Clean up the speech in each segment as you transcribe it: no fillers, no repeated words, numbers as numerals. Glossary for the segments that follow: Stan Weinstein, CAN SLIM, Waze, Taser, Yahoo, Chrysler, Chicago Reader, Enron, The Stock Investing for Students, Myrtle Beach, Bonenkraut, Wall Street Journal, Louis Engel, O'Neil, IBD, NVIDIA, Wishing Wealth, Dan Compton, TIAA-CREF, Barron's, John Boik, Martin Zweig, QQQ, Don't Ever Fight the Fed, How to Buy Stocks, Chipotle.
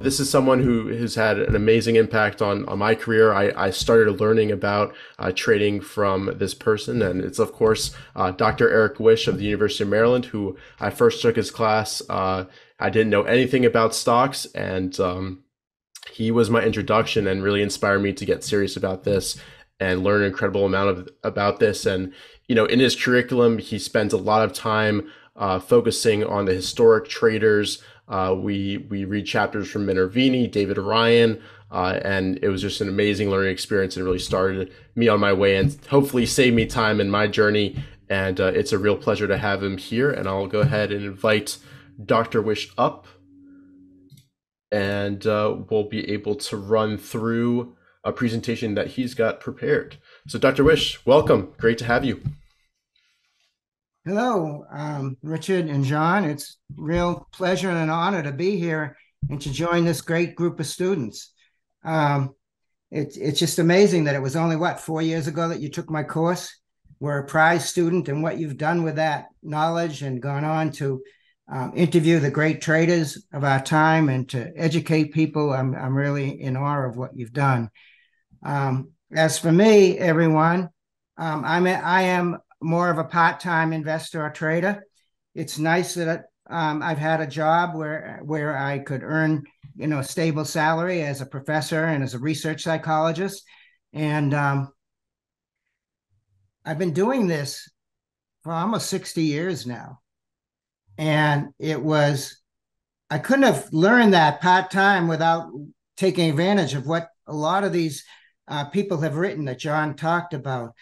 This is someone who has had an amazing impact on my career. I started learning about trading from this person, and it's, of course, Dr. Eric Wish of the University of Maryland, who I first took his class. I didn't know anything about stocks, and he was my introduction and really inspired me to get serious about this and learn an incredible amount about this. And, you know, in his curriculum, he spent a lot of time focusing on the historic traders. We read chapters from Minervini, David Ryan, and it was just an amazing learning experience and really started me on my way and hopefully saved me time in my journey. And it's a real pleasure to have him here. And I'll go ahead and invite Dr. Wish up, and we'll be able to run through a presentation that he's got prepared. So Dr. Wish, welcome. Great to have you. Hello, Richard and John. It's a real pleasure and an honor to be here and to join this great group of students. It's just amazing that it was only, what, 4 years ago that you took my course, were a prize student, and what you've done with that knowledge and gone on to interview the great traders of our time and to educate people. I'm really in awe of what you've done. As for me, everyone, I am more of a part-time investor or trader. It's nice that I've had a job where I could earn, you know, a stable salary as a professor and as a research psychologist. And I've been doing this for almost 60 years now. And I couldn't have learned that part-time without taking advantage of what a lot of these people have written that John talked about.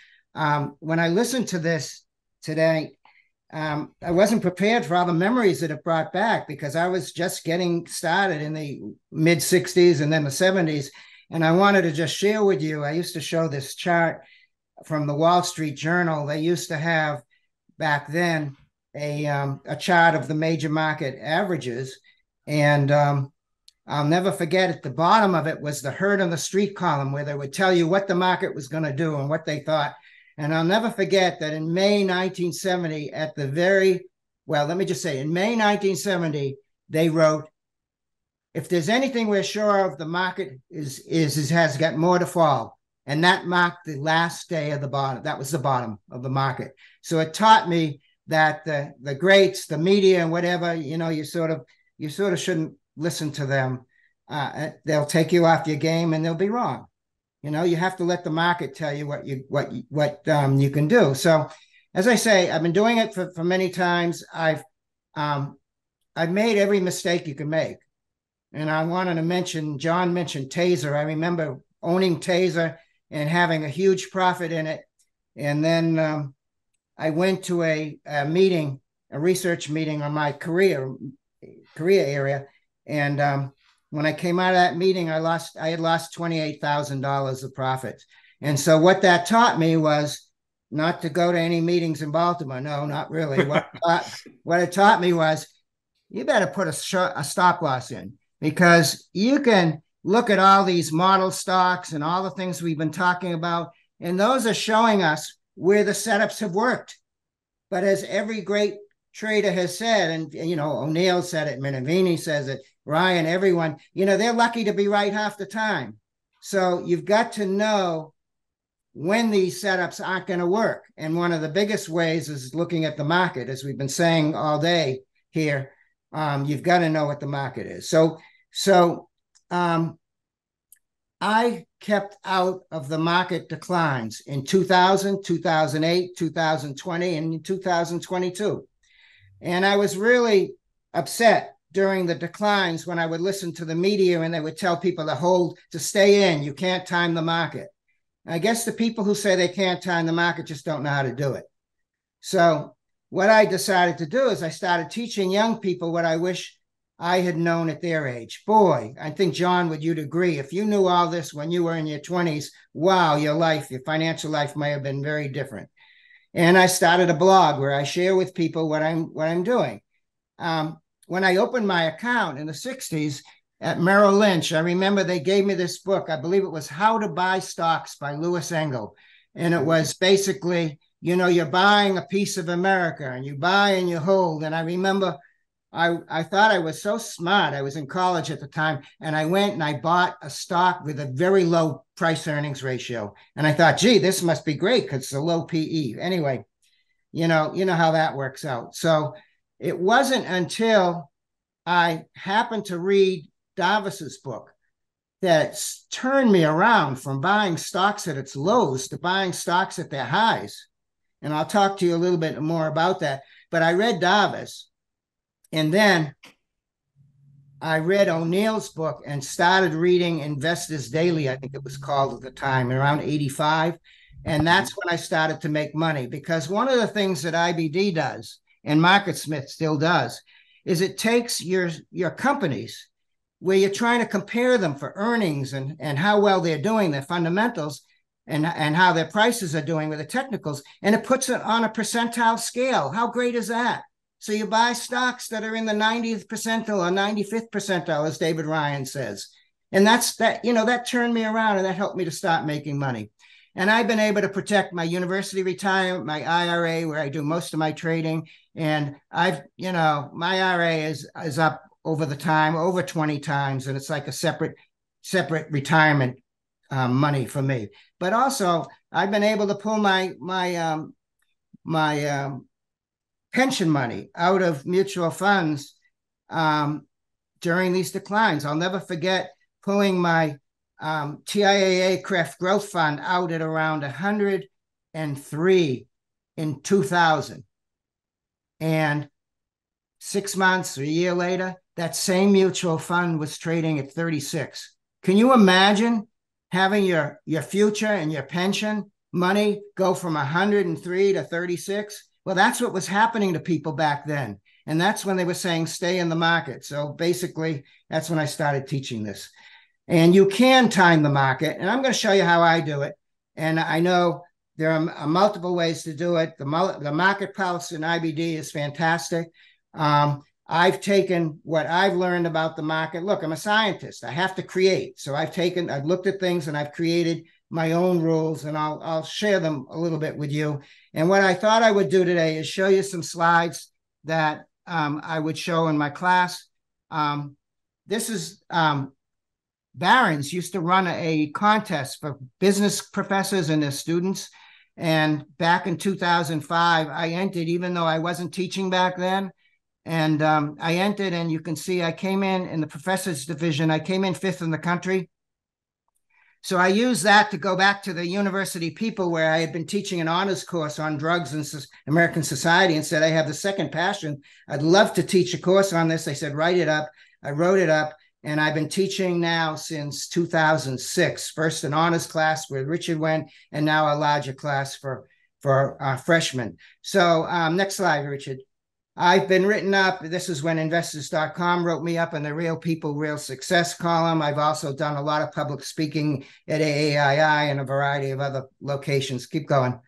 When I listened to this today, I wasn't prepared for all the memories that it brought back, because I was just getting started in the mid 60s and then the 70s. And I wanted to just share with you, I used to show this chart from the Wall Street Journal. They used to have back then a chart of the major market averages. And I'll never forget, at the bottom of it was the herd on the street column, where they would tell you what the market was going to do and what they thought. And I'll never forget that in May 1970, in May 1970, they wrote, if there's anything we're sure of, the market has got more to fall. And that marked the last day of the bottom. That was the bottom of the market. So it taught me that the greats, the media and whatever, you know, you sort of shouldn't listen to them. They'll take you off your game and they'll be wrong. You know, you have to let the market tell you what you can do. So, as I say, I've been doing it for many times. I've made every mistake you can make, and I wanted to mention. John mentioned Taser. I remember owning Taser and having a huge profit in it. And then I went to a research meeting on my career area, and when I came out of that meeting, I had lost $28,000 of profits. And so what that taught me was not to go to any meetings in Baltimore. No, not really. What it taught me was, you better put a stop loss in, because you can look at all these model stocks and all the things we've been talking about, and those are showing us where the setups have worked. But as every great trader has said, and, you know, O'Neil said it, Minervini says it, Ryan, everyone, you know, they're lucky to be right half the time. So you've got to know when these setups aren't going to work. And one of the biggest ways is looking at the market, as we've been saying all day here. You've got to know what the market is. So I kept out of the market declines in 2000, 2008, 2020, and 2022. And I was really upset during the declines when I would listen to the media and they would tell people to stay in, you can't time the market. And I guess the people who say they can't time the market just don't know how to do it. So what I decided to do is I started teaching young people what I wish I had known at their age. Boy, I think, John, would you agree? If you knew all this when you were in your 20s, wow, your financial life may have been very different. And I started a blog where I share with people what I'm doing. When I opened my account in the 60s at Merrill Lynch, I remember they gave me this book. I believe it was How to Buy Stocks by Louis Engel. And it was basically, you know, you're buying a piece of America and you buy and you hold. And I remember I thought I was so smart. I was in college at the time, and I went and I bought a stock with a very low price earnings ratio. And I thought, gee, this must be great because it's a low PE. Anyway, you know how that works out. So it wasn't until I happened to read Darvas's book that turned me around from buying stocks at its lows to buying stocks at their highs. And I'll talk to you a little bit more about that. But I read Darvas, and then I read O'Neill's book and started reading Investors Daily, I think it was called at the time, around 85. And that's when I started to make money, because one of the things that IBD does and MarketSmith still does is it takes your companies where you're trying to compare them for earnings and how well they're doing, their fundamentals, and how their prices are doing with the technicals, and it puts it on a percentile scale. How great is that? So you buy stocks that are in the 90th percentile or 95th percentile, as David Ryan says. And that turned me around, and that helped me to start making money. And I've been able to protect my university retirement, my IRA, where I do most of my trading. And my IRA is up over the time, over 20 times. And it's like a separate retirement money for me. But also I've been able to pull my pension money out of mutual funds during these declines. I'll never forget pulling my TIAA-CREF growth fund out at around 103 in 2000. And 6 months or a year later, that same mutual fund was trading at 36. Can you imagine having your future and your pension money go from 103 to 36? Well, that's what was happening to people back then. And that's when they were saying, stay in the market. So basically, that's when I started teaching this. And you can time the market. And I'm going to show you how I do it. And I know there are multiple ways to do it. The market pulse in IBD is fantastic. I've taken what I've learned about the market. Look, I'm a scientist. I have to create. So I've looked at things and I've created my own rules, and I'll share them a little bit with you. And what I thought I would do today is show you some slides that I would show in my class. This is Barron's used to run a contest for business professors and their students. And back in 2005, I entered, even though I wasn't teaching back then. And I entered, and you can see I came in the professors division, I came in fifth in the country. So I used that to go back to the university people where I had been teaching an honors course on drugs and American society, and said, I have the second passion. I'd love to teach a course on this. They said, write it up. I wrote it up. And I've been teaching now since 2006, first an honors class where Richard went, and now a larger class for freshmen. So next slide, Richard. I've been written up. This is when investors.com wrote me up in the Real People, Real Success column. I've also done a lot of public speaking at AAII and a variety of other locations. Keep going.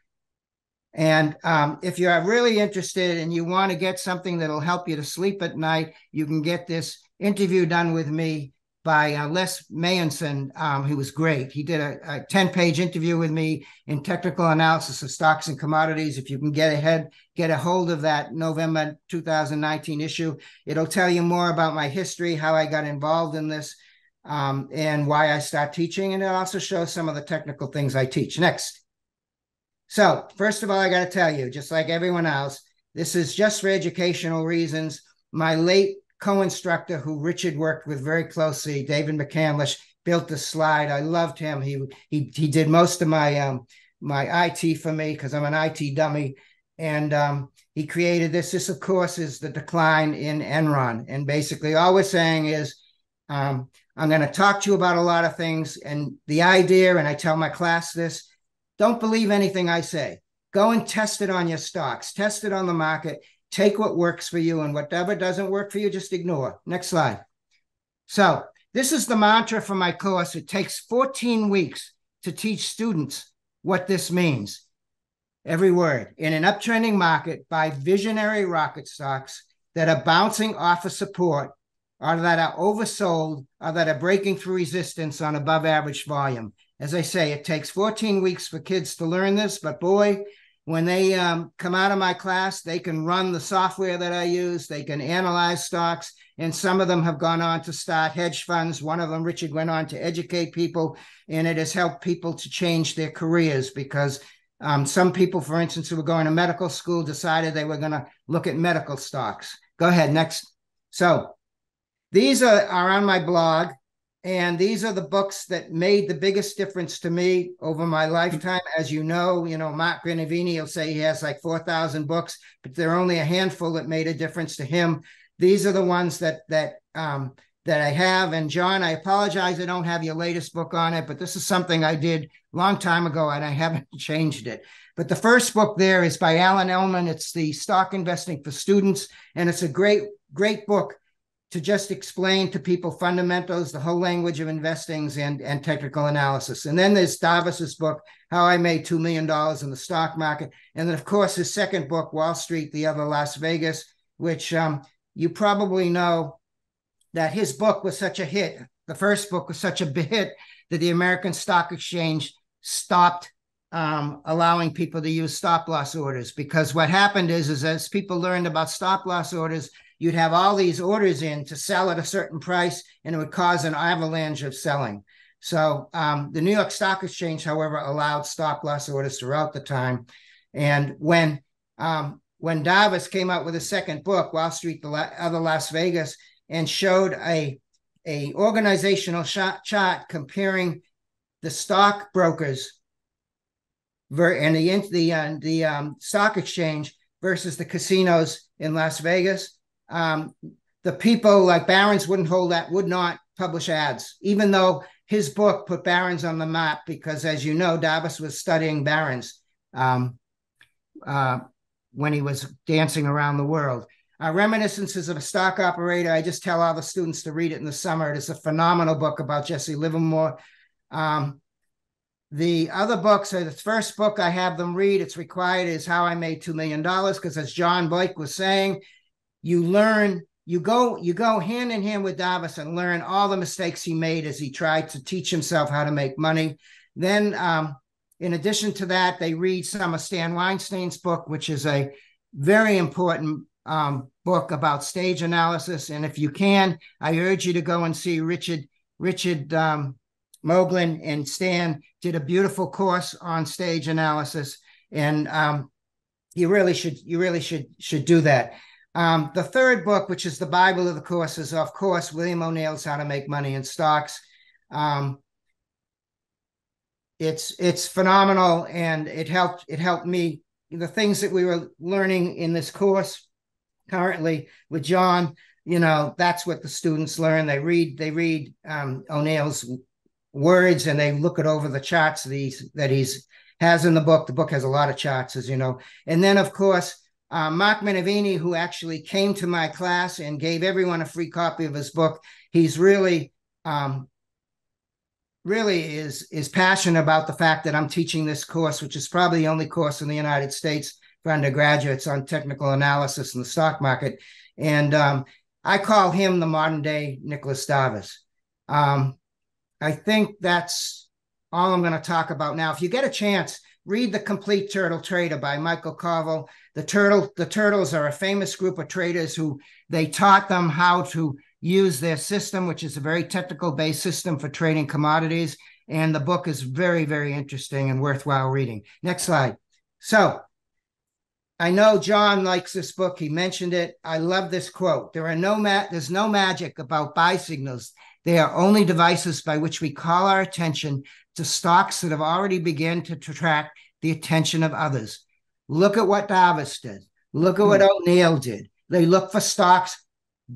And if you are really interested and you want to get something that'll help you to sleep at night, you can get this interview done with me by Les Mayenson, who was great. He did a 10-page interview with me in Technical Analysis of Stocks and Commodities. If you can get a hold of that November 2019 issue, it'll tell you more about my history, how I got involved in this, and why I start teaching. And it also shows some of the technical things I teach. Next. So first of all, I got to tell you, just like everyone else, this is just for educational reasons. My late co-instructor, who Richard worked with very closely, David McCamlish, built this slide. I loved him. He did most of my IT for me because I'm an IT dummy, and he created this. This, of course, is the decline in Enron, and basically all we're saying is I'm going to talk to you about a lot of things, and the idea, and I tell my class this, don't believe anything I say. Go and test it on your stocks. Test it on the market. Take what works for you, and whatever doesn't work for you, just ignore. Next slide. So this is the mantra for my course. It takes 14 weeks to teach students what this means. Every word. In an uptrending market, buy visionary rocket stocks that are bouncing off of support, or that are oversold, or that are breaking through resistance on above average volume. As I say, it takes 14 weeks for kids to learn this, but boy, When they come out of my class, they can run the software that I use. They can analyze stocks. And some of them have gone on to start hedge funds. One of them, Richard, went on to educate people. And it has helped people to change their careers because some people, for instance, who were going to medical school decided they were going to look at medical stocks. Go ahead, next. So these are on my blog. And these are the books that made the biggest difference to me over my lifetime. As you know, Mark Minervini will say he has like 4,000 books, but there are only a handful that made a difference to him. These are the ones that I have. And John, I apologize, I don't have your latest book on it, but this is something I did a long time ago and I haven't changed it. But the first book there is by Alan Ellman. It's the Stock Investing for Students. And it's a great, great book to just explain to people fundamentals, the whole language of investing and technical analysis. And then there's Darvas's book, How I Made $2 Million in the Stock Market. And then, of course, his second book, Wall Street, The Other Las Vegas, which you probably know that his book was such a hit. The first book was such a big hit that the American Stock Exchange stopped allowing people to use stop loss orders. Because what happened is as people learned about stop loss orders, you'd have all these orders in to sell at a certain price, and it would cause an avalanche of selling. So the New York Stock Exchange, however, allowed stop loss orders throughout the time. And when Darvas came out with his second book, Wall Street, The Other Las Vegas, and showed a organizational chart comparing the stock brokers and the stock exchange versus the casinos in Las Vegas. The people like Barron's would not publish ads, even though his book put Barron's on the map, because as you know, Darvas was studying Barron's when he was dancing around the world. Reminiscences of a Stock Operator. I just tell all the students to read it in the summer. It is a phenomenal book about Jesse Livermore. The other books are the first book I have them read. It's required is How I Made $2 Million, because as John Boik was saying, you learn, you go hand in hand with Darvas and learn all the mistakes he made as he tried to teach himself how to make money. Then, in addition to that, they read some of Stan Weinstein's book, which is a very important book about stage analysis. And if you can, I urge you to go and see Richard Moglen and Stan did a beautiful course on stage analysis. And you really should do that. The third book, which is the Bible of the course, is, of course, William O'Neill's How to Make Money in Stocks. It's phenomenal, and it helped me. The things that we were learning in this course currently with John, that's what the students learn. They read O'Neill's words, and they look it over the charts that he has in the book. The book has a lot of charts, as you know. And then, of course, Mark Minervini, who actually came to my class and gave everyone a free copy of his book. He's really is passionate about the fact that I'm teaching this course, which is probably the only course in the United States for undergraduates on technical analysis in the stock market. And I call him the modern day Nicolas Darvas. I think that's all I'm going to talk about now. If you get a chance, read The Complete Turtle Trader by Michael Carville. The turtles are a famous group of traders who they taught them how to use their system, which is a very technical-based system for trading commodities. And the book is very, very interesting and worthwhile reading. Next slide. So I know John likes this book. He mentioned it. I love this quote. There's no magic about buy signals. They are only devices by which we call our attention to stocks that have already begun to attract the attention of others. Look at what Darvas did. Look at what O'Neil did. They look for stocks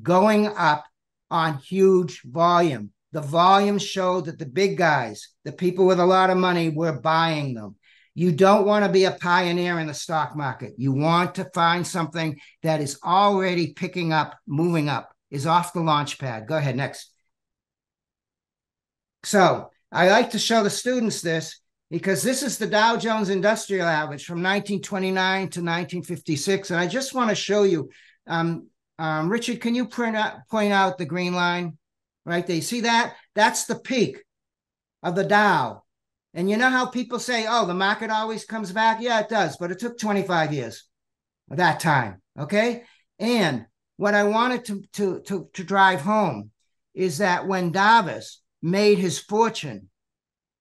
going up on huge volume. The volume showed that the big guys, the people with a lot of money, were buying them. You don't want to be a pioneer in the stock market. You want to find something that is already picking up, moving up, is off the launch pad. Go ahead, next. So I like to show the students this because this is the Dow Jones Industrial Average from 1929 to 1956. And I just want to show you, Richard, can you point out the green line right there? You see that? That's the peak of the Dow. And you know how people say, oh, the market always comes back? Yeah, it does, but it took 25 years of that time, okay? And what I wanted to drive home is that when Darvas made his fortune,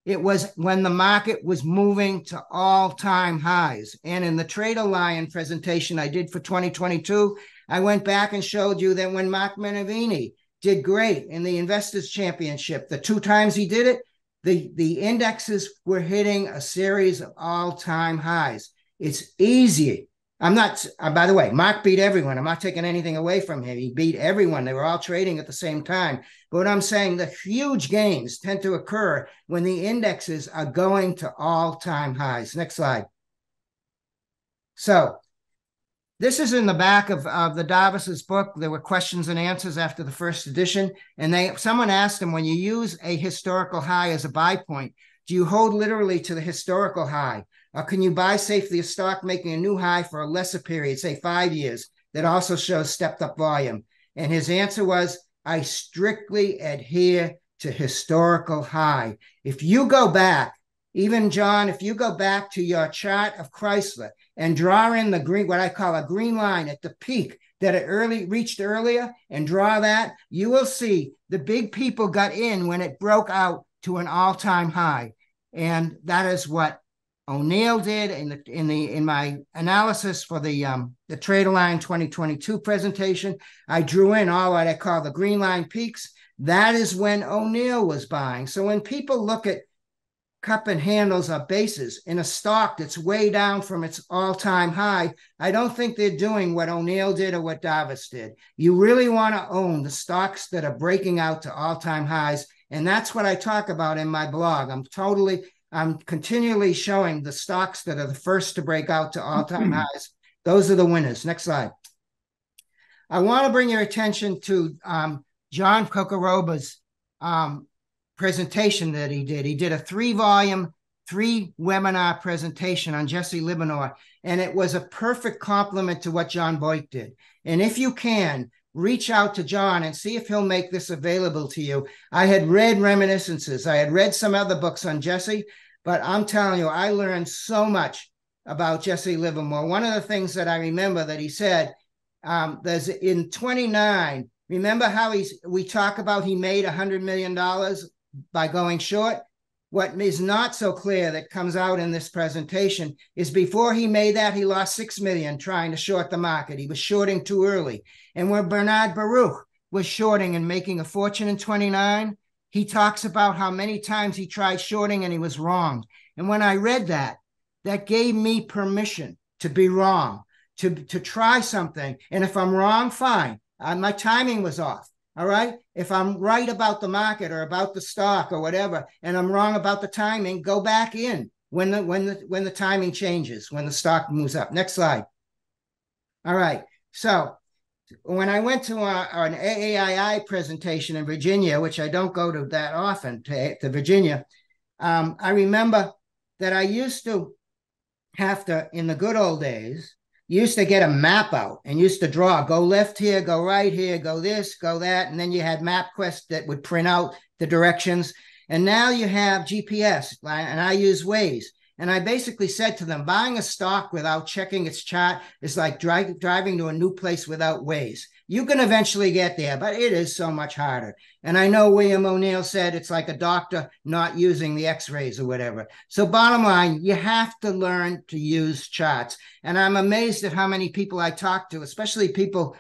it was when the market was moving to all-time highs. And in the Trader Lion presentation I did for 2022, I went back and showed you that when Mark Minervini did great in the Investors Championship, the two times he did it, the indexes were hitting a series of all-time highs. It's easy. I'm not, by the way, Mark beat everyone. I'm not taking anything away from him. He beat everyone. They were all trading at the same time. But what I'm saying, the huge gains tend to occur when the indexes are going to all-time highs. Next slide. So this is in the back of the Darvas's book. There were questions and answers after the first edition. And someone asked him, when you use a historical high as a buy point, do you hold literally to the historical high? Or can you buy safely a stock making a new high for a lesser period, say 5 years, that also shows stepped up volume? And his answer was, I strictly adhere to historical high. If you go back, even John, if you go back to your chart of Chrysler and draw in the green, what I call a green line at the peak that it reached earlier and draw that, you will see the big people got in when it broke out to an all-time high. And that is what O'Neil did in my analysis for the Trader Line 2022 presentation. I drew in all what I call the green line peaks. That is when O'Neil was buying. So when people look at cup and handles or bases in a stock that's way down from its all-time high, I don't think they're doing what O'Neil did or what Darvas did. You really want to own the stocks that are breaking out to all-time highs, and that's what I talk about in my blog. I'm continually showing the stocks that are the first to break out to all-time highs. Those are the winners. Next slide. I want to bring your attention to John Kokoroba's presentation that he did. He did a three-volume, three-webinar presentation on Jesse Livermore, and it was a perfect complement to what John Boik did. And if you can, reach out to John and see if he'll make this available to you. I had read Reminiscences. I had read some other books on Jesse, but I'm telling you, I learned so much about Jesse Livermore. One of the things that I remember that he said, there's in 29, remember how we talk about he made $100 million by going short? What is not so clear that comes out in this presentation is before he made that, he lost $6 million trying to short the market. He was shorting too early. And where Bernard Baruch was shorting and making a fortune in 29, he talks about how many times he tried shorting and he was wrong. And when I read that, that gave me permission to be wrong, to try something. And if I'm wrong, fine. My timing was off. All right. If I'm right about the market or about the stock or whatever, and I'm wrong about the timing, go back in when the timing changes, when the stock moves up. Next slide. All right. So when I went to an AAII presentation in Virginia, which I don't go to that often to Virginia, I remember that I used to have to, in the good old days, used to get a map out and used to draw, go left here, go right here, go this, go that. And then you had MapQuest that would print out the directions. And now you have GPS, and I use Waze. And I basically said to them, buying a stock without checking its chart is like driving to a new place without Waze. You can eventually get there, but it is so much harder. And I know William O'Neil said it's like a doctor not using the x-rays or whatever. So bottom line, you have to learn to use charts. And I'm amazed at how many people I talk to, especially people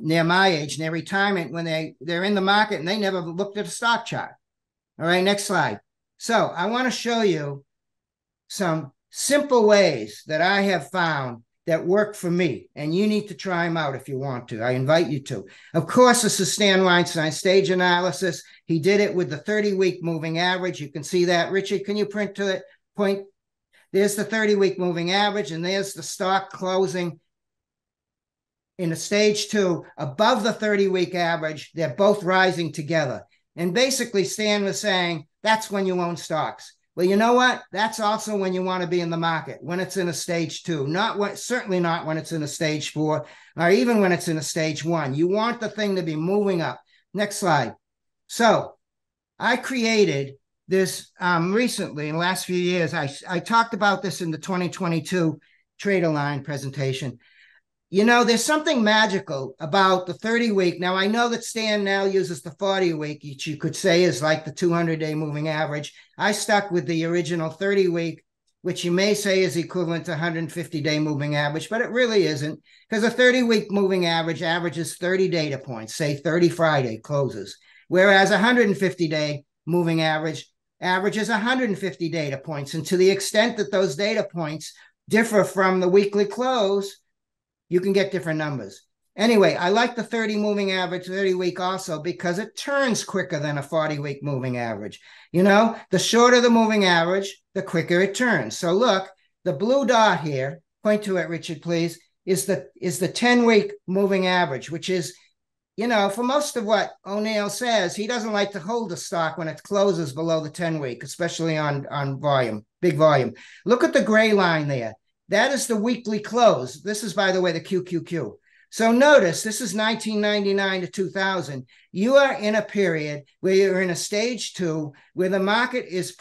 near my age, near retirement, when they're in the market and they never looked at a stock chart. All right, next slide. So I want to show you some simple ways that I have found that work for me, and you need to try them out if you want to. I invite you to. Of course, this is Stan Weinstein's stage analysis. He did it with the 30-week moving average. You can see that. Richard, can you print to it? Point. There's the 30-week moving average, and there's the stock closing in a stage two above the 30-week average. They're both rising together. And basically, Stan was saying, that's when you own stocks. Well, you know what? That's also when you want to be in the market, when it's in a stage two, certainly not when it's in a stage four, or even when it's in a stage one. You want the thing to be moving up. Next slide. So I created this recently in the last few years. I talked about this in the 2022 Trader Lion presentation. You know, there's something magical about the 30-week. Now, I know that Stan now uses the 40-week, which you could say is like the 200-day moving average. I stuck with the original 30-week, which you may say is equivalent to 150-day moving average, but it really isn't, because a 30-week moving average averages 30 data points, say 30 Friday closes, whereas a 150-day moving average averages 150 data points. And to the extent that those data points differ from the weekly close, you can get different numbers. Anyway, I like the 30 moving average, 30 week also, because it turns quicker than a 40 week moving average. You know, the shorter the moving average, the quicker it turns. So look, the blue dot here, point to it, Richard, please, is the 10 week moving average, which is, you know, for most of what O'Neil says, he doesn't like to hold a stock when it closes below the 10 week, especially on volume, big volume. Look at the gray line there. That is the weekly close. This is, by the way, the QQQ. So notice this is 1999 to 2000. You are in a period where you're in a stage 2, where the market is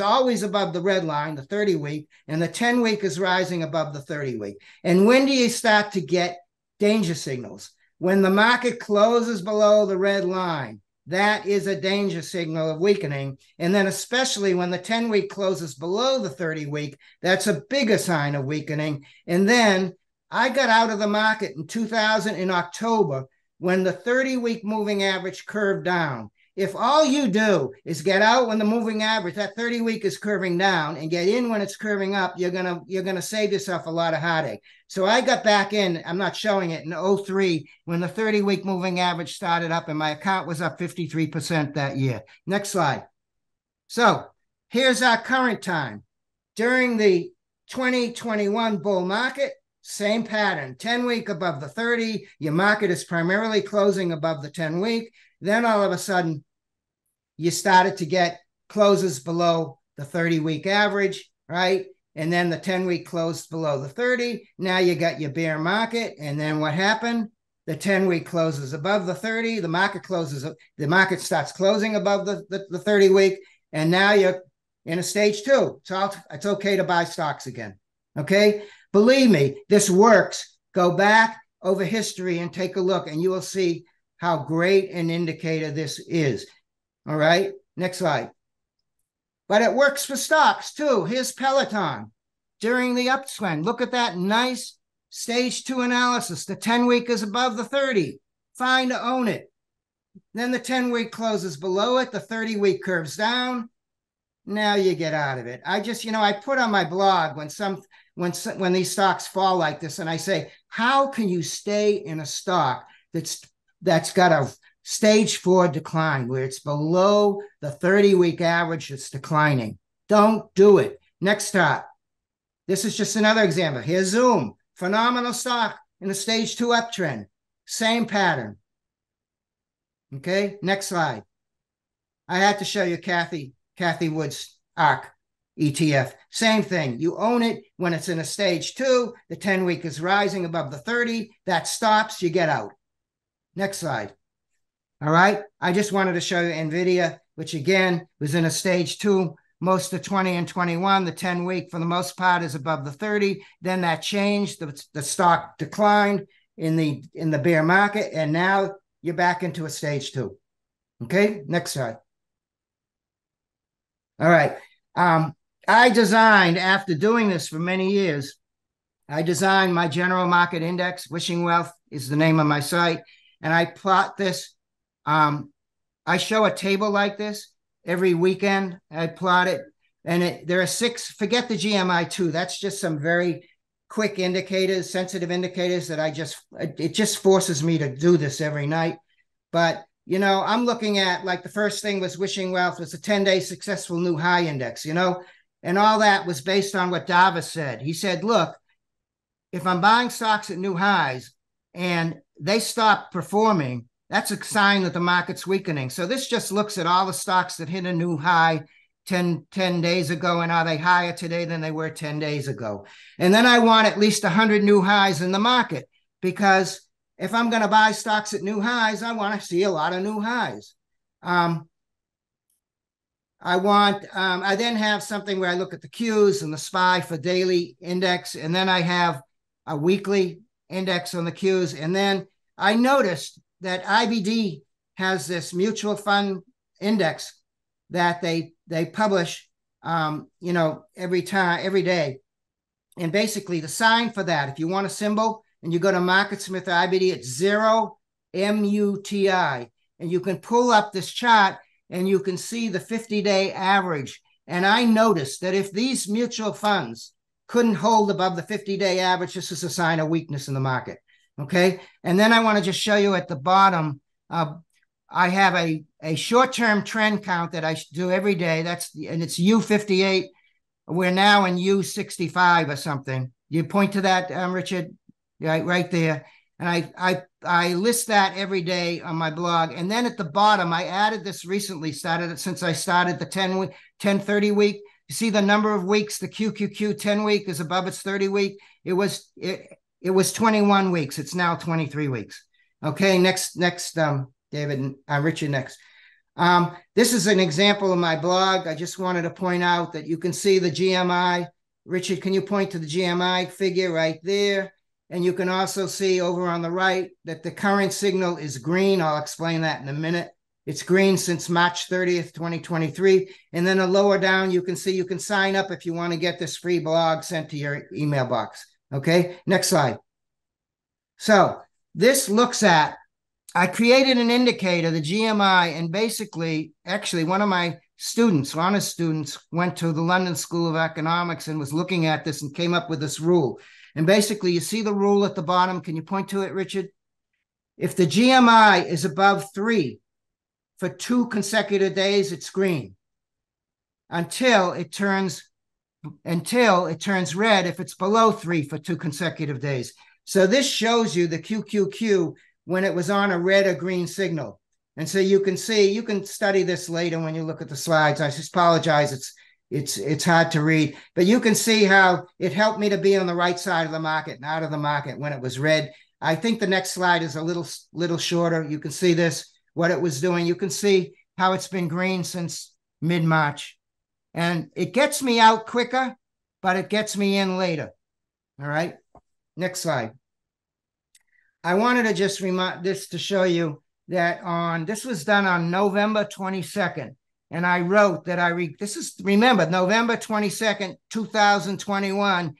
always above the red line, the 30 week, and the 10 week is rising above the 30 week. And when do you start to get danger signals? When the market closes below the red line, that is a danger signal of weakening. And then especially when the 10-week closes below the 30-week, that's a bigger sign of weakening. And then I got out of the market in 2000 in October when the 30-week moving average curved down. If all you do is get out when the moving average, that 30-week is curving down, and get in when it's curving up, you're gonna save yourself a lot of heartache. So I got back in, I'm not showing it, in 2003 when the 30-week moving average started up, and my account was up 53% that year. Next slide. So here's our current time. During the 2021 bull market, same pattern, 10-week above the 30, your market is primarily closing above the 10-week. Then all of a sudden, you started to get closes below the 30-week average, right? And then the 10-week closed below the 30. Now you got your bear market. And then what happened? The 10-week closes above the 30. The market starts closing above the 30-week. And now you're in a stage 2. It's okay to buy stocks again, okay? Believe me, this works. Go back over history and take a look, and you will see how great an indicator this is. All right, next slide. But it works for stocks too. Here's Peloton during the upswing. Look at that nice stage 2 analysis. The 10-week is above the 30. Fine to own it. Then the 10-week closes below it. The 30-week curves down. Now you get out of it. I just, you know, I put on my blog when these stocks fall like this, and I say, how can you stay in a stock that's got a stage 4 decline where it's below the 30-week average that's declining? Don't do it. Next stop. This is just another example. Here's Zoom. Phenomenal stock in a stage 2 uptrend. Same pattern. Okay, next slide. I had to show you Kathy Wood's ARC ETF. Same thing. You own it when it's in a stage 2. The 10-week is rising above the 30. That stops. You get out. Next slide. All right. I just wanted to show you NVIDIA, which again was in a stage 2. Most of 20 and 21, the 10-week for the most part is above the 30. Then that changed. The stock declined in the bear market, and now you're back into a stage 2. Okay. Next slide. All right. I designed, after doing this for many years, I designed my general market index. Wishing Wealth is the name of my site. And I plot this. I show a table like this every weekend. I plot it. And there are 6, forget the GMI too. That's just some very quick indicators, sensitive indicators that it just forces me to do this every night. But, you know, I'm looking at, like, the first thing was Wishing Wealth was a 10-day successful new high index, you know, and all that was based on what Darvas said. He said, look, if I'm buying stocks at new highs and they stop performing, that's a sign that the market's weakening. So this just looks at all the stocks that hit a new high 10 days ago, and are they higher today than they were 10 days ago? And then I want at least 100 new highs in the market, because if I'm going to buy stocks at new highs, I want to see a lot of new highs. I want, I then have something where I look at the Qs and the SPY for daily index, and then I have a weekly index on the Qs. And then I noticed that IBD has this mutual fund index that they publish, you know, every day. And basically the sign for that, if you want a symbol and you go to MarketSmith or IBD, it's 0 MUTI. And you can pull up this chart and you can see the 50-day average. And I noticed that if these mutual funds couldn't hold above the 50-day average, this is a sign of weakness in the market, okay? And then I want to just show you at the bottom, I have a short-term trend count that I do every day. And it's U58. We're now in U65 or something. You point to that, Richard, right there. And I list that every day on my blog. And then at the bottom, I added this recently, started it since I started the 10-30 week. You see the number of weeks, the QQQ 10 week is above its 30 week. It was 21 weeks. It's now 23 weeks. Okay, next, David and Richard next. This is an example of my blog. I just wanted to point out that you can see the GMI. Richard, can you point to the GMI figure right there? And you can also see over on the right that the current signal is green. I'll explain that in a minute. It's green since March 30th, 2023. And then a lower down, you can see you can sign up if you want to get this free blog sent to your email box. Okay, next slide. So this looks at, I created an indicator, the GMI, and basically, actually one of my students, one of his students went to the London School of Economics and was looking at this and came up with this rule. And basically, you see the rule at the bottom. Can you point to it, Richard? If the GMI is above 3 for 2 consecutive days, it's green until it turns red if it's below 3 for 2 consecutive days. So this shows you the QQQ when it was on a red or green signal. And so you can see, you can study this later when you look at the slides. I just apologize. It's hard to read, but you can see how it helped me to be on the right side of the market and out of the market when it was red. I think the next slide is a little shorter. You can see this, what it was doing. You can see how it's been green since mid-March. And it gets me out quicker, but it gets me in later. All right, next slide. I wanted to just remind this to show you that this was done on November 22nd. And I wrote that remember, November 22nd, 2021,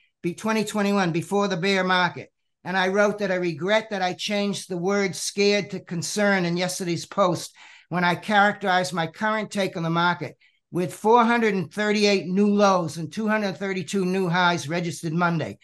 before the bear market. And I wrote that I regret that I changed the word scared to concern in yesterday's post when I characterized my current take on the market with 438 new lows and 232 new highs registered Monday.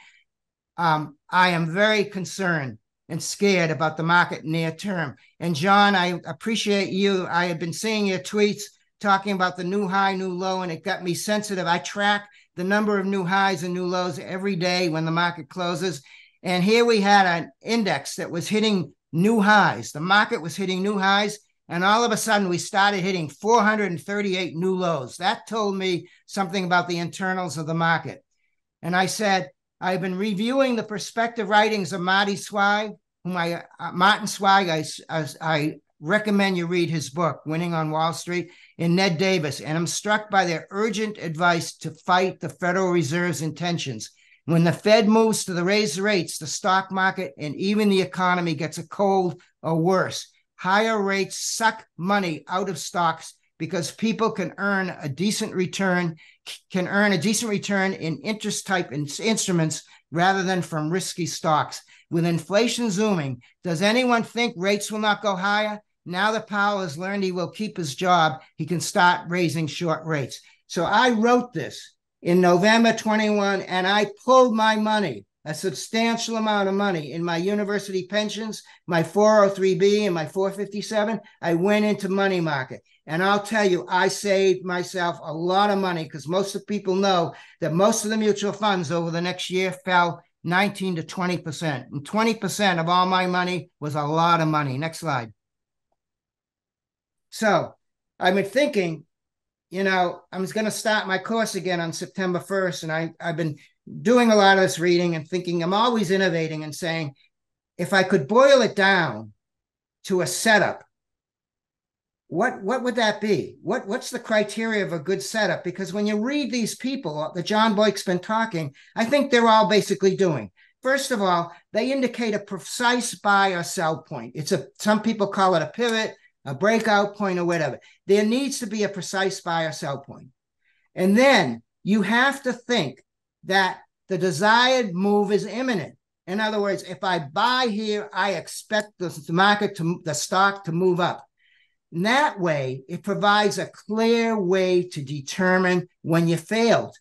I am very concerned and scared about the market near term. And John, I appreciate you. I have been seeing your tweets talking about the new high, new low, and it got me sensitive. I track the number of new highs and new lows every day when the market closes. And here we had an index that was hitting new highs. The market was hitting new highs, and all of a sudden we started hitting 438 new lows. That told me something about the internals of the market. And I said, I've been reviewing the prospective writings of Marty Zweig, whom Martin Zweig, I recommend you read his book, Winning on Wall Street, and Ned Davis, and I'm struck by their urgent advice to fight the Federal Reserve's intentions. When the Fed moves to the raise rates, the stock market and even the economy gets a cold or worse. Higher rates suck money out of stocks because people can earn a decent return, in interest-type instruments rather than from risky stocks. With inflation zooming, does anyone think rates will not go higher? Now that Powell has learned he will keep his job, he can start raising short rates. So I wrote this in November 21, and I pulled my money, a substantial amount of money in my university pensions, my 403B and my 457. I went into money market. And I'll tell you, I saved myself a lot of money because most of the people know that most of the mutual funds over the next year fell 19 to 20%. And 20% of all my money was a lot of money. Next slide. So I've been thinking, you know, I was going to start my course again on September 1st. And I've been doing a lot of this reading and thinking, I'm always innovating and saying, if I could boil it down to a setup, What would that be? What's the criteria of a good setup? Because when you read these people that John Boik's been talking, I think they're all basically doing. First of all, they indicate a precise buy or sell point. It's a, some people call it a pivot, a breakout point, or whatever. There needs to be a precise buy or sell point. And then you have to think that the desired move is imminent. In other words, if I buy here, I expect the stock to move up. And that way, it provides a clear way to determine when you failed,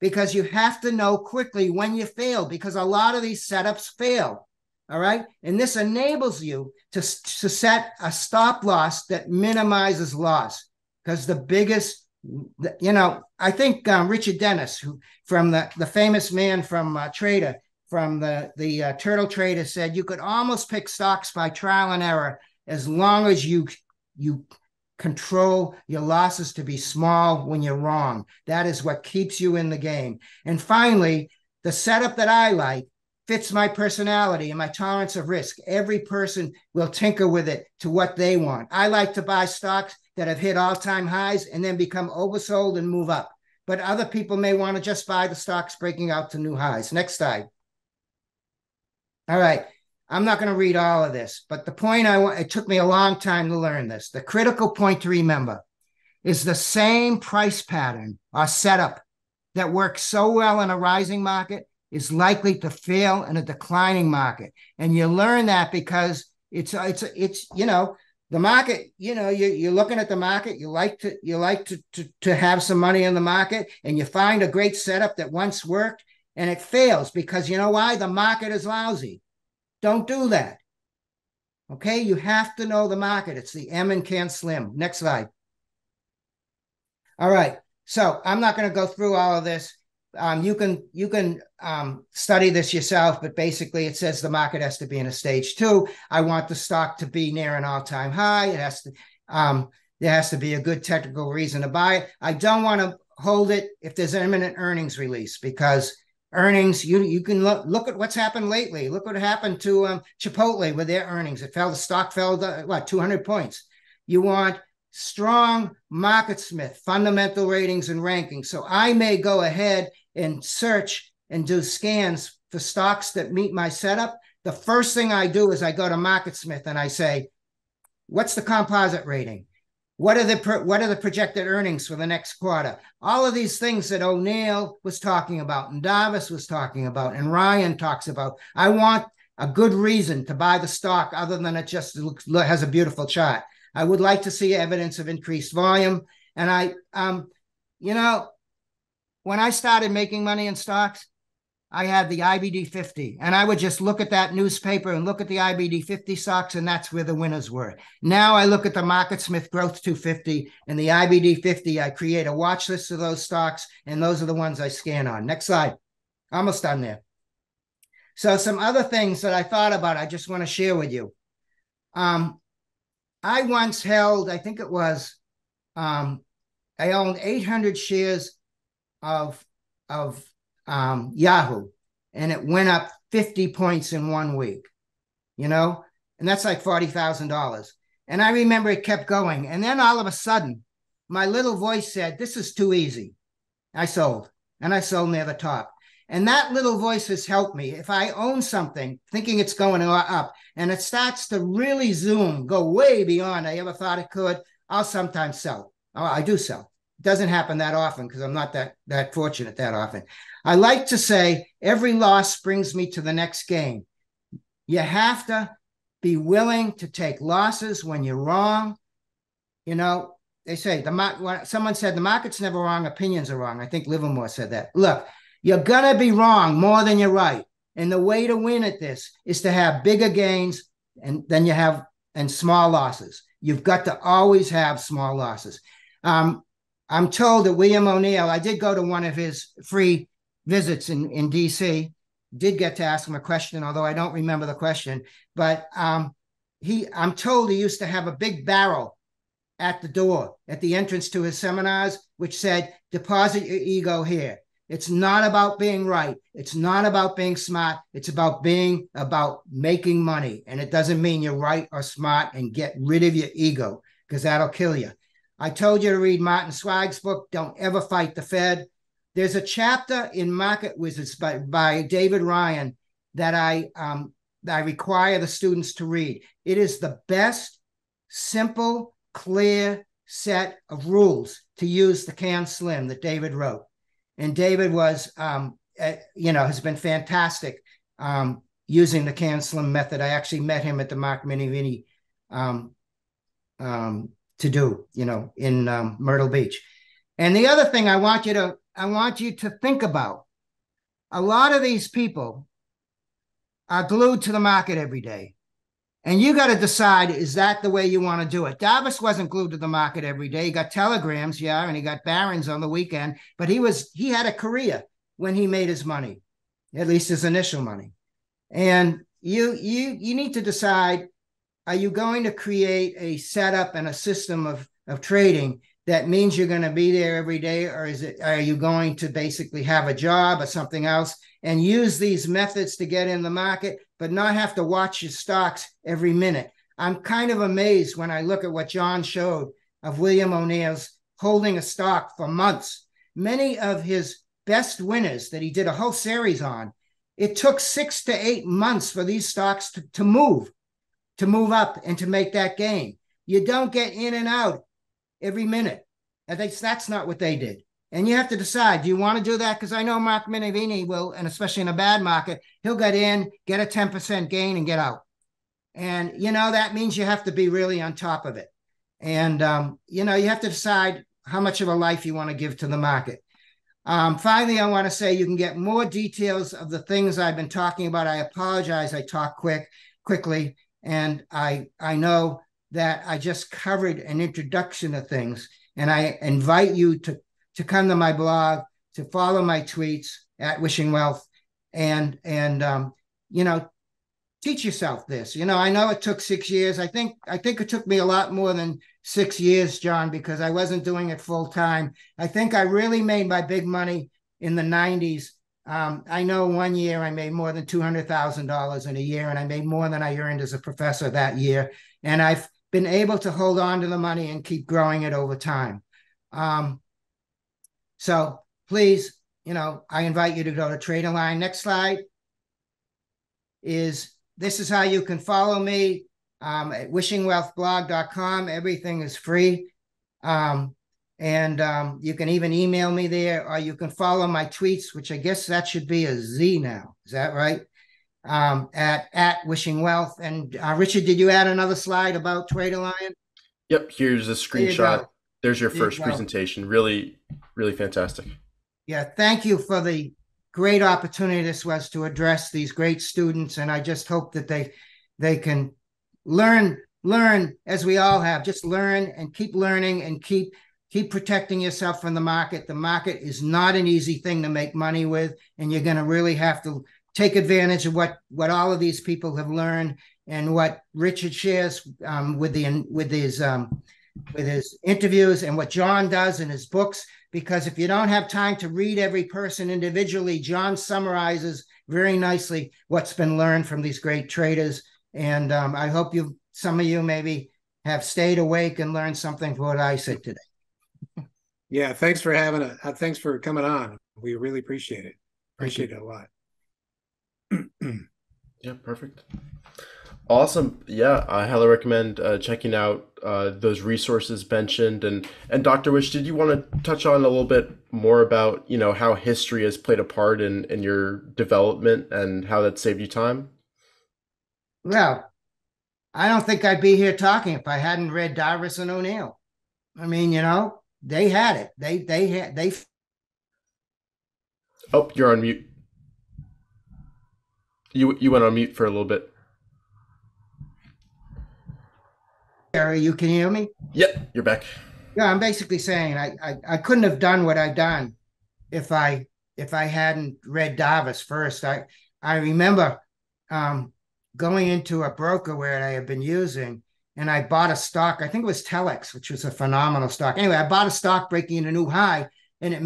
because you have to know quickly when you failed, because a lot of these setups fail, all right? And this enables you to set a stop loss that minimizes loss, because the biggest, you know, I think Richard Dennis, who from the famous man from Trader, from the Turtle Trader, said you could almost pick stocks by trial and error as long as you control your losses to be small when you're wrong. That is what keeps you in the game. And finally, the setup that I like fits my personality and my tolerance of risk. Every person will tinker with it to what they want. I like to buy stocks that have hit all-time highs and then become oversold and move up. But other people may want to just buy the stocks breaking out to new highs. Next slide. All right. I'm not going to read all of this, but the point I want, it took me a long time to learn this. The critical point to remember is the same price pattern or setup that works so well in a rising market is likely to fail in a declining market. And you learn that because it's you know, the market, you know, you're looking at the market, you like to have some money in the market, and you find a great setup that once worked and it fails because you know why? The market is lousy. Don't do that. Okay, you have to know the market. It's the M and CAN SLIM. Next slide. All right, so I'm not going to go through all of this. You can study this yourself, but basically it says the market has to be in a stage two. I want the stock to be near an all-time high. It has to, there has to be a good technical reason to buy it. I don't want to hold it if there's an imminent earnings release, because earnings, you can look at what's happened lately. Look what happened to Chipotle with their earnings. It fell, the stock fell, to, what, 200 points. You want strong MarketSmith, fundamental ratings and rankings. So I may go ahead and search and do scans for stocks that meet my setup. The first thing I do is I go to MarketSmith and I say, what's the composite rating? What are the projected earnings for the next quarter? All of these things that O'Neil was talking about and Darvas was talking about and Ryan talks about. I want a good reason to buy the stock other than it just has a beautiful chart. I would like to see evidence of increased volume. And I, you know, when I started making money in stocks, I had the IBD 50, and I would just look at that newspaper and look at the IBD 50 stocks, and that's where the winners were. Now I look at the MarketSmith Growth 250 and the IBD 50. I create a watch list of those stocks, and those are the ones I scan on. Next slide. Almost done there. So some other things that I thought about, I just want to share with you. I once held, I think it was, I owned 800 shares of Yahoo, and it went up 50 points in 1 week, you know, and that's like $40,000. And I remember it kept going. And then all of a sudden, my little voice said, this is too easy. I sold, and I sold near the top. And that little voice has helped me. If I own something thinking it's going up and it starts to really zoom, go way beyond I ever thought it could, I'll sometimes sell. Oh, I do sell. It doesn't happen that often because I'm not that fortunate that often. I like to say every loss brings me to the next gain. You have to be willing to take losses when you're wrong. You know, they say, someone said the market's never wrong, opinions are wrong. I think Livermore said that. Look, you're going to be wrong more than you're right. And the way to win at this is to have bigger gains and small losses. You've got to always have small losses. I'm told that William O'Neil, I did go to one of his free visits in DC, did get to ask him a question, although I don't remember the question, but I'm told he used to have a big barrel at the door, at the entrance to his seminars, which said, deposit your ego here. It's not about being right. It's not about being smart. It's about being about making money. And it doesn't mean you're right or smart, and get rid of your ego. because that'll kill you. I told you to read Martin Zweig's book, Don't Ever Fight the Fed. There's a chapter in Market Wizards by David Ryan that I require the students to read. It is the best, simple, clear set of rules to use the CAN SLIM that David wrote. And David was, has been fantastic using the CAN SLIM method. I actually met him at the Minervini in Myrtle Beach. And the other thing I want you to think about, a lot of these people are glued to the market every day. And you got to decide, is that the way you want to do it? Darvas wasn't glued to the market every day. He got telegrams, and he got Barron's on the weekend, but he had a career when he made his money, at least his initial money. And you need to decide, are you going to create a setup and a system of trading that means you're going to be there every day, or are you going to basically have a job or something else and use these methods to get in the market, but not have to watch your stocks every minute? I'm kind of amazed when I look at what John showed of William O'Neill's holding a stock for months. Many of his best winners that he did a whole series on, it took 6 to 8 months for these stocks to move up and to make that gain. You don't get in and out every minute. I think that's not what they did. And you have to decide, do you want to do that? Because I know Mark Minervini will, and especially in a bad market, he'll get in, get a 10% gain and get out. And, that means you have to be really on top of it. And, you have to decide how much of a life you want to give to the market. Finally, I want to say you can get more details of the things I've been talking about. I apologize. I talk quickly. And I know that I just covered an introduction of things. And I invite you to come to my blog, to follow my tweets at Wishing Wealth, and teach yourself this. I know it took 6 years. I think it took me a lot more than 6 years, John, because I wasn't doing it full time. I think I really made my big money in the 90s. I know one year I made more than $200,000 in a year, and I made more than I earned as a professor that year. And I've been able to hold on to the money and keep growing it over time. So please, I invite you to go to Trader Lion. Next slide is how you can follow me at wishingwealthblog.com. Everything is free. And you can even email me there, or you can follow my tweets, which I guess that should be a Z now. Is that right? At Wishing Wealth. And Richard, did you add another slide about Trader Lion? Yep. Here's a screenshot. There's your first presentation. Really, really fantastic. Yeah. Thank you for the great opportunity this was to address these great students. And I just hope that they can learn as we all have, just learn and keep learning and keep protecting yourself from the market. The market is not an easy thing to make money with, and you're going to really have to take advantage of what all of these people have learned and what Richard shares with his interviews and what John does in his books. Because if you don't have time to read every person individually, John summarizes very nicely what's been learned from these great traders. And I hope some of you maybe have stayed awake and learned something from what I said today. Yeah, thanks for having us. Thanks for coming on. We really appreciate it. Appreciate it a lot. Yeah, perfect. Awesome. Yeah, I highly recommend checking out those resources mentioned. And Dr. Wish, did you want to touch on a little bit more about how history has played a part in your development and how that saved you time? Well, I don't think I'd be here talking if I hadn't read Darvas and O'Neil. I mean, they had it. They Oh, you're on mute. You went on mute for a little bit. Gary, you can hear me? Yep, you're back. Yeah, I'm basically saying I couldn't have done what I've done if I hadn't read Darvas first. I remember going into a broker where I had been using, and I bought a stock. I think it was Telex, which was a phenomenal stock. Anyway, I bought a stock breaking a new high, and it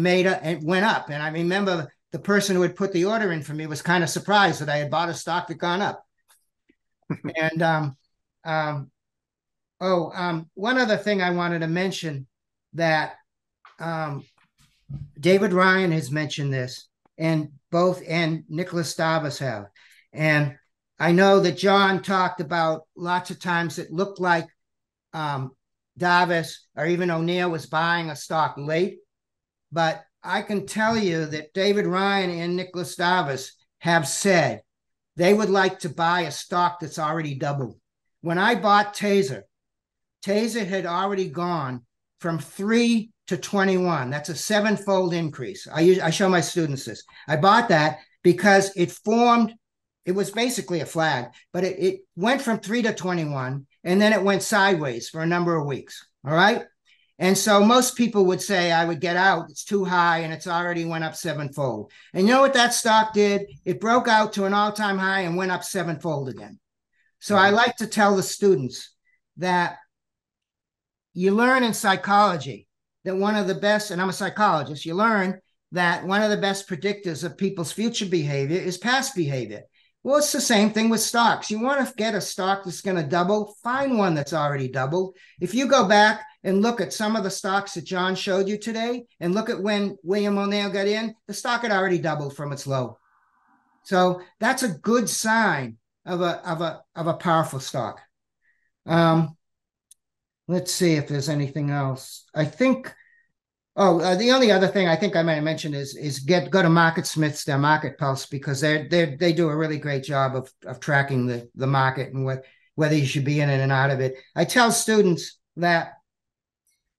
went up. And I remember the person who had put the order in for me was kind of surprised that I had bought a stock that gone up. And Oh, one other thing I wanted to mention that David Ryan has mentioned this, and Nicolas Darvas have. And I know that John talked about lots of times it looked like Darvas or even O'Neil was buying a stock late, but I can tell you that David Ryan and Nicolas Darvas have said they would like to buy a stock that's already doubled. When I bought Taser, Taser had already gone from 3 to 21. That's a 7-fold increase. I show my students this. I bought that because it formed, it was basically a flag, but it went from 3 to 21, and then it went sideways for a number of weeks, all right? And so most people would say, I would get out, it's too high, and it's already went up 7-fold. And you know what that stock did? It broke out to an all-time high and went up 7-fold again. So I like to tell the students that you learn in psychology that one of the best, and I'm a psychologist, you learn that one of the best predictors of people's future behavior is past behavior. Well, it's the same thing with stocks. You want to get a stock that's going to double, find one that's already doubled. If you go back and look at some of the stocks that John showed you today and look at when William O'Neil got in, the stock had already doubled from its low. So that's a good sign of a powerful stock. Let's see if there's anything else. I think, the only other thing I think I might have mentioned is go to MarketSmith's, their Market Pulse, because they do a really great job of tracking the market and whether you should be in it and out of it. I tell students that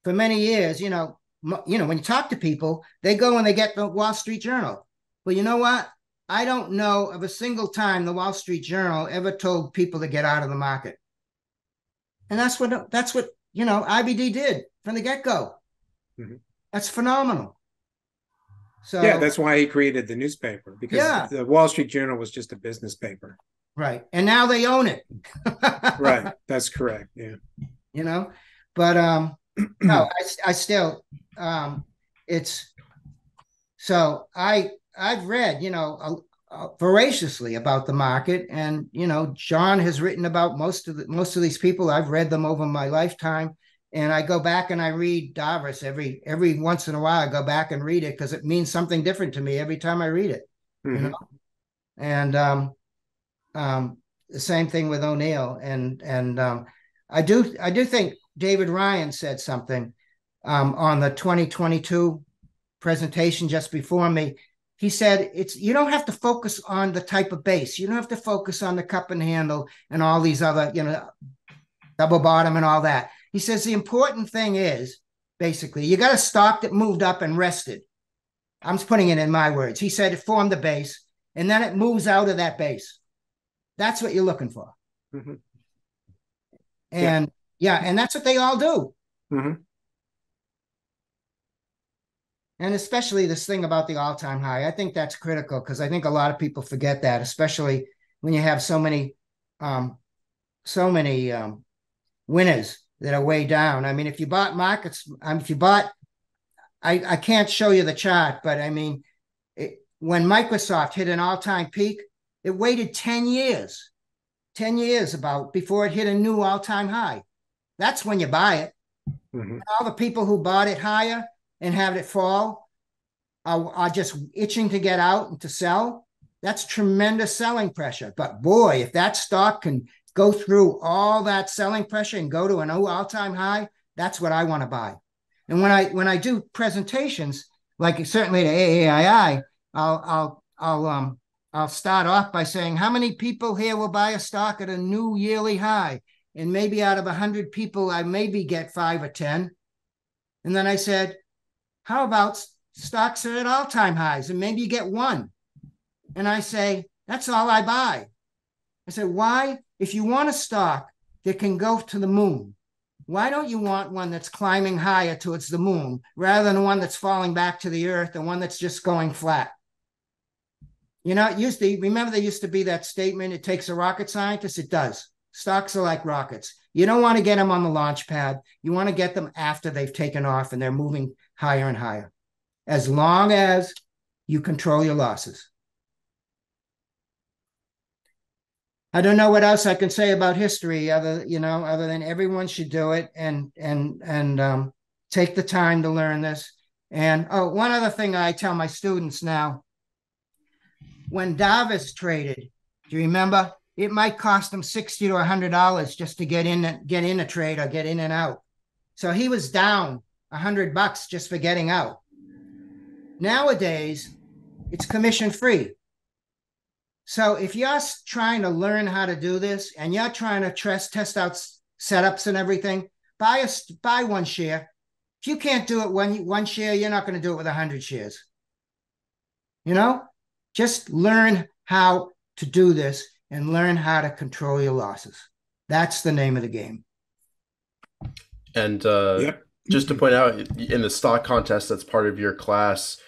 for many years, you know, when you talk to people, they go and they get the Wall Street Journal. Well, you know what? I don't know of a single time the Wall Street Journal ever told people to get out of the market. And that's what you know, IBD did from the get-go. Mm-hmm. That's phenomenal. So yeah, that's why he created the newspaper, because the Wall Street Journal was just a business paper. Right. And now they own it. Right. That's correct. Yeah. You know, but no, I still it's so I've read, you know, voraciously about the market, and you know, John has written about most of these people. I've read them over my lifetime, and I go back and I read Darvas every once in a while. I go back and read it because it means something different to me every time I read it. Mm-hmm. You know, and the same thing with O'Neil, and I do think David Ryan said something on the 2022 presentation just before me. He said, you don't have to focus on the type of base. You don't have to focus on the cup and handle and all these other, you know, double bottom and all that. He says the important thing is, basically, you got a stock that moved up and rested. I'm just putting it in my words. He said it formed the base, and then it moves out of that base. That's what you're looking for. Mm-hmm. And, and that's what they all do. Mm-hmm. And especially this thing about the all-time high. I think that's critical because I think a lot of people forget that, especially when you have so many winners that are way down. I mean, if you bought markets, I can't show you the chart, but I mean, when Microsoft hit an all-time peak, it waited 10 years about before it hit a new all-time high. That's when you buy it. Mm-hmm. All the people who bought it higher and have it fall are just itching to get out and to sell. That's tremendous selling pressure. But boy, if that stock can go through all that selling pressure and go to an all-time high, that's what I want to buy. And when I do presentations, like certainly to AAII, I'll start off by saying, how many people here will buy a stock at a new yearly high? And maybe out of 100 people, I maybe get 5 or 10. And then I said, how about stocks that are at all-time highs? And maybe you get one. And I say, that's all I buy. I said, why? If you want a stock that can go to the moon, why don't you want one that's climbing higher towards the moon rather than one that's falling back to the earth and one that's just going flat? You know, remember there used to be that statement, it takes a rocket scientist? It does. Stocks are like rockets. You don't want to get them on the launch pad. You want to get them after they've taken off and they're moving higher and higher, as long as you control your losses. I don't know what else I can say about history other than everyone should do it and take the time to learn this. And one other thing I tell my students now, when Darvas traded, do you remember? It might cost them $60 to $100 just to get in a trade or get in and out. So he was down $100 just for getting out. Nowadays, it's commission free. So if you're trying to learn how to do this and you're trying to test out setups and everything, buy one share. If you can't do it one share, you're not going to do it with 100 shares. You know, just learn how to do this and learn how to control your losses. That's the name of the game. And just to point out, in the stock contest that's part of your class,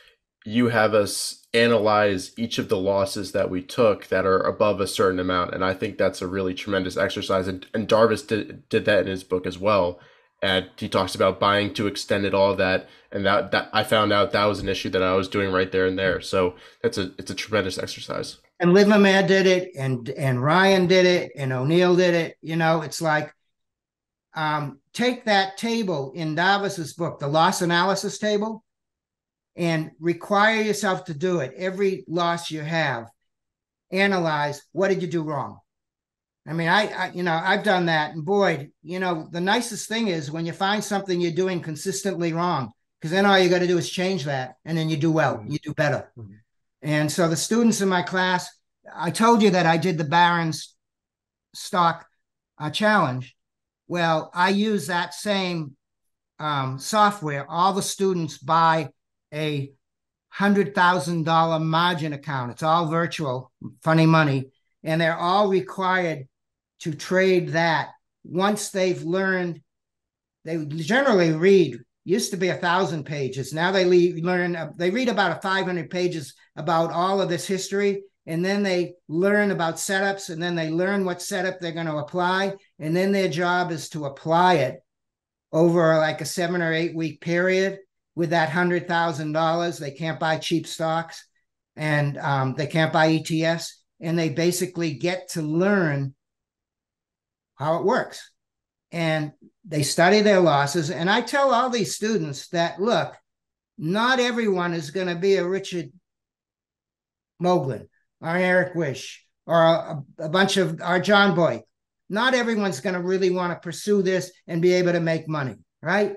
you have us analyze each of the losses that we took that are above a certain amount. And I think that's a really tremendous exercise. And Darvas did that in his book as well. And he talks about buying to extend it, all of that. And that I found out that was an issue that I was doing right there and there. So it's a tremendous exercise. And Livermore did it, and Ryan did it, and O'Neil did it. You know, it's like, take that table in Darvas's book, the loss analysis table, and require yourself to do it. Every loss you have, analyze, what did you do wrong? I mean, I've done that. And boy, you know, the nicest thing is when you find something you're doing consistently wrong, because then all you got to do is change that. And then you do well, you do better. Mm-hmm. And so the students in my class, I told you that I did the Barron's stock challenge. Well, I use that same software. All the students buy a $100,000 margin account. It's all virtual, funny money. And they're all required to trade that once they've learned. They generally read, used to be 1,000 pages. Now they read about 500 pages about all of this history. And then they learn about setups, and then they learn what setup they're going to apply. And then their job is to apply it over like a 7 or 8 week period. With that $100,000, they can't buy cheap stocks, and they can't buy ETFs. And they basically get to learn how it works. And they study their losses. And I tell all these students that, look, not everyone is going to be a Richard Moglen or an Eric Wish or a bunch of our John Boik. Not everyone's going to really want to pursue this and be able to make money, right?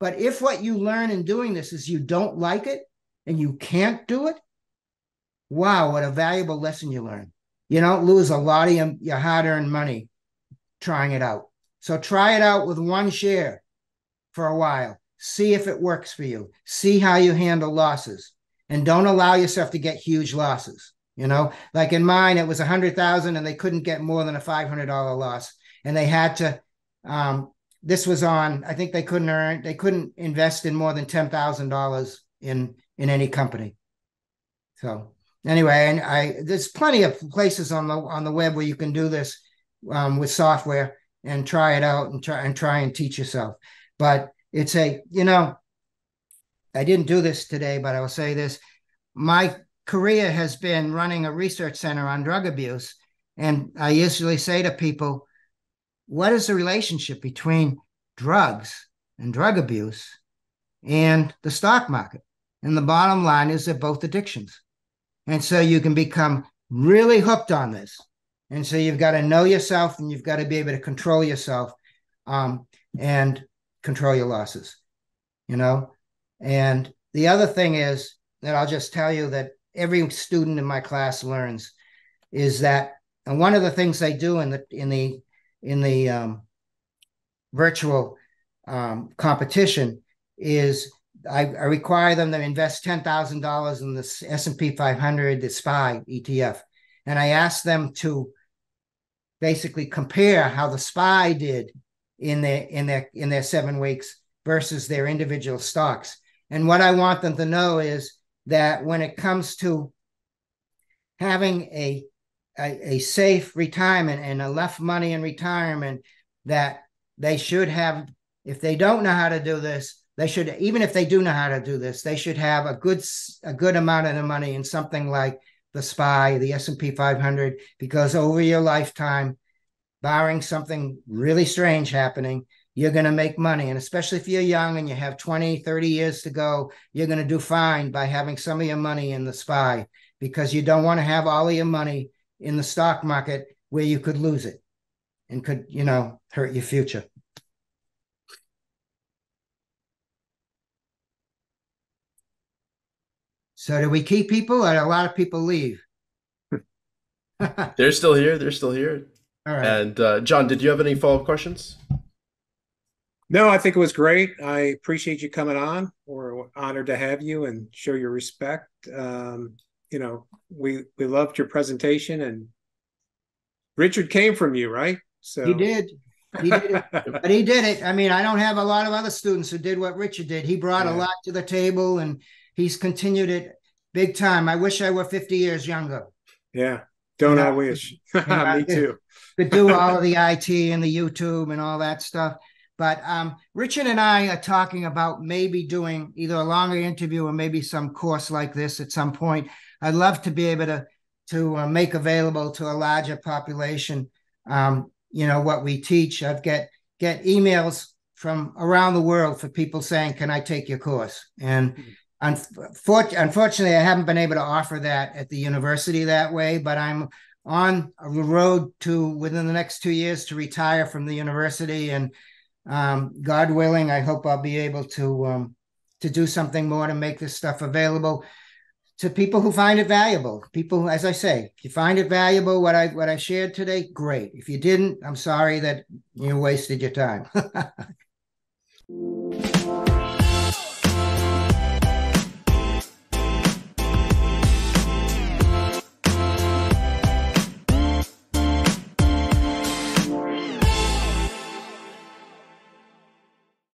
But if what you learn in doing this is you don't like it and you can't do it, wow, what a valuable lesson you learn. You don't lose a lot of your hard-earned money trying it out. So try it out with one share for a while. See if it works for you. See how you handle losses. And don't allow yourself to get huge losses. You know, like in mine, it was $100,000 and they couldn't get more than a $500 loss. And they had to... this was on, I think they couldn't invest in more than $10,000 in any company. So anyway, and there's plenty of places on the web where you can do this with software and try it out and try and teach yourself. But it's I didn't do this today, but I will say this. My career has been running a research center on drug abuse. And I usually say to people, what is the relationship between drugs and drug abuse and the stock market? And the bottom line is they're both addictions. And so you can become really hooked on this. And so you've got to know yourself, and you've got to be able to control yourself and control your losses, you know? And the other thing is that I'll just tell you that every student in my class learns is that, and one of the things they do in the virtual competition is I require them to invest $10,000 in the S&P 500, the SPY ETF. And I ask them to basically compare how the SPY did in their 7 weeks versus their individual stocks. And what I want them to know is that when it comes to having a safe retirement and enough money in retirement, that they should have, if they don't know how to do this, they should, even if they do know how to do this, they should have a good amount of the money in something like the SPY, the S&P 500, because over your lifetime, barring something really strange happening, you're going to make money. And especially if you're young and you have 20, 30 years to go, you're going to do fine by having some of your money in the SPY, because you don't want to have all of your money in the stock market where you could lose it and could, you know, hurt your future. So do we keep people, or a lot of people leave? They're still here. They're still here. All right. And John, did you have any follow-up questions? No, I think it was great. I appreciate you coming on. We're honored to have you and show your respect. You know, we loved your presentation, and Richard came from you, right? So he did. He did it. But he did it. I mean, I don't have a lot of other students who did what Richard did. He brought a lot to the table, and he's continued it big time. I wish I were 50 years younger. Yeah. Don't I wish? Me too. Could do all of the IT and the YouTube and all that stuff. But Richard and I are talking about maybe doing either a longer interview or maybe some course like this at some point. I'd love to be able to make available to a larger population, you know, what we teach. I've get emails from around the world for people saying, can I take your course? And unfortunately, I haven't been able to offer that at the university that way, but I'm on the road to, within the next 2 years, to retire from the university. And God willing, I hope I'll be able to do something more to make this stuff available to people who find it valuable. People, as I say, if you find it valuable, what I shared today, great. If you didn't, I'm sorry that you wasted your time.